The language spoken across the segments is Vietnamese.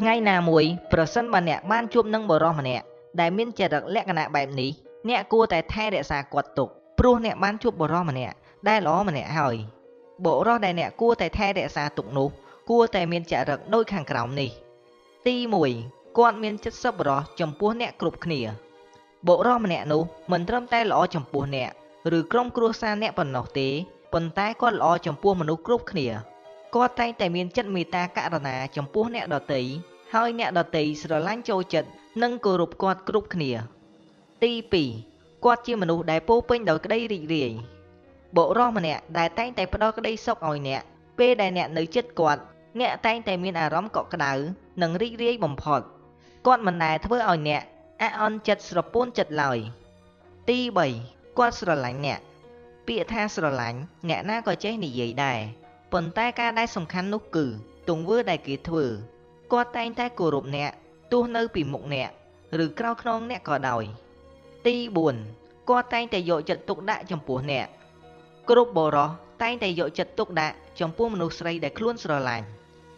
Ngày nào muội, bờ sân mà nè ban chôm nâng bờ rong mà nè, đại miên chè đặc lẽ cái nạ bài ní, nè cua tại thay để xà quật tục, pro nè ban chôm bờ rong mà nè, đại ló mà nè hỏi, bộ rong đại nè cua tại thay để xà tục nụ, cua tại miên chè đặc đôi khẳng còng nỉ, ti muội, con miên chất sấp bờ rong chầm pua nè cụp khỉa, bộ rong mà nè nụ, mình trâm tay ló chầm pua nè, rồi crom cua xa nè phần nọc té, phần tay con ló chầm pua mà nụ cụp khỉa, con tay tại miên chất mì ta cả đòn nà chầm pua nè đòn tí. Hơi nè đợt tí rồi lánh châu chật nâng cổ rụp quạt cụp khỉa. Ti pì, quạt chia mà nụ đại bố bên đầu cái đây rỉ rỉ. Bộ rong mà nè, đại tay tay vào đó cái đây sốc ỏi nè. Bê đại nè nữ chất quạt, nè tay tay miên à rõm cọ cái đảo, nâng rỉ rỉ bầm phọt. Quạt mà nè thơ ỏi nè, á on chật rồi bôn chật lòi. Ti bầy, quạt rồi lánh nè. Bịa tha rồi lánh, nè na có chế nỉ dây đài. Phần tay ca đai sông khăn nút cử, tùng vư đài kỳ thừa. Qua tay tay cổ rụp nẹ, tu nơi bị mụn nẹ, rừ cao non nẹ cò đòi. Ti buồn, qua tay tay dội chật tục đạ trong phố nẹ. Cốp bò rò, tay tay dội chật tục đạ trong phố manu sray để luôn sờ lành.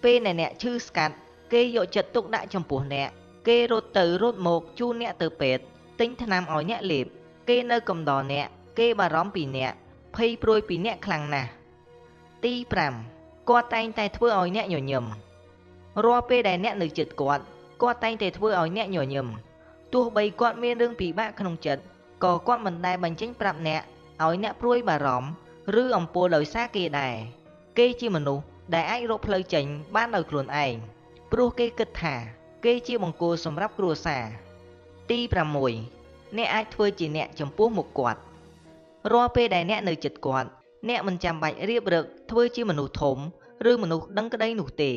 Pê này nẹ chư scan, kê dội chật tục đạ trong phố nẹ, kê rốt từ rốt một chu nẹ từ pet, tính thân nam ói nhẹ lệp, kê nơi cầm đò nẹ, kê bà róm bì nẹ, phây prôi bì nẹ khăng nà. Ti pram, qua tay tay thưa ói nhẹ nhồi nhầm. Rồi bê đại nẹ nữ chật quạt, có tay thể thua ở nẹ nhỏ nhầm. Tụi bầy quạt miên rương bị bạc không chật, có quạt mình đại bánh chánh prạm nẹ, ở nẹ prui bà rõm, rư ông bố lời xa kê đài. Kê chi mà nụ, đại ách rộp lời chánh ban lời khuôn ảnh, prui kê kịch thả, kê chi bằng cô xâm rắp rùa xà. Ti pram mùi, nẹ ai thua chỉ nẹ chấm bố một quạt. Rồi bê đại nẹ nữ chật quạt, nẹ mình chạm bạch riêng rực, thua chi mà nụ thốm, rư mà nụ đăng cái đây nụ tề.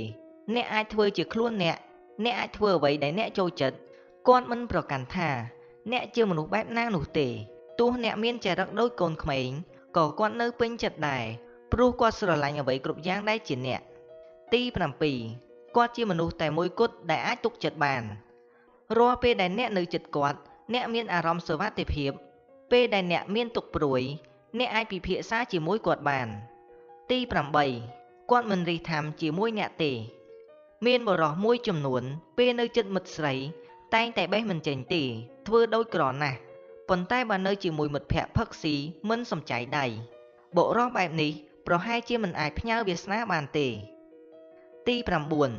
Nẹ ai thưa chỉ khuôn nẹ, nẹ ai thưa vậy đấy nẹ châu chật. Con mình bảo cản thà, nẹ chưa một nụ bếp nang nụ tể. Tu nẹ miên trẻ rắc đôi cồn khmấy, có con nơi bên chật đài. Pru qua sửa lành ở vậy cụp giang đai chỉ nẹ. Ti pram pì, qua chia một nụ tài môi cốt đại ái tục chật bàn. Roa pê đại nẹ nữ chật quạt, nẹ miên à rõm sửa vát tiệp hiệp. Pê đại nẹ miên tục bụi, nẹ ai bị phịa xa chỉ môi quạt bàn. Ti pram bầy, con mình rì thảm chỉ môi nẹ tể. Miên bò rò môi chùm nuốn, bê nơi chân mật sấy, tay tại bê mình chảnh tỉ, thưa đôi cỏ nà. Phần tay bà nơi chỉ mùi mật phẹ phắc xí, mân sầm cháy đầy. Bộ rò bẹp ní, bò hai chia mình ải nhau biệt ná bàn tỉ. Ti pram buồn,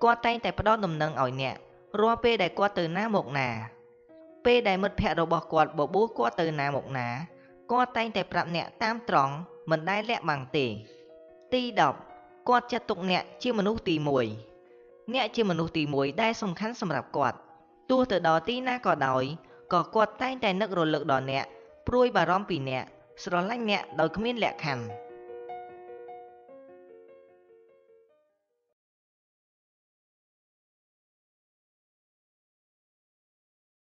qua tay tại bà đo nầm nâng ỏi nhẹ, rò bê đại qua từ ná một nà. Bê đại mật phẹ đồ bò quạt bò bố qua từ ná một ná, qua tay tại pram nhẹ tam tróng, mình đai lẹ bằng tỉ. Ti đọc, qua chặt tục nhẹ chia mình út tì mùi. Nẹ chỉ một nụ tì mùi đai xong khăn xong rạp quạt. Tua từ đó tí na có đói, có quạt tay tay nước rồi lực đỏ nẹ, prui bà rõm bì nẹ, sờ lách nẹ đói không yên lẹ khăn.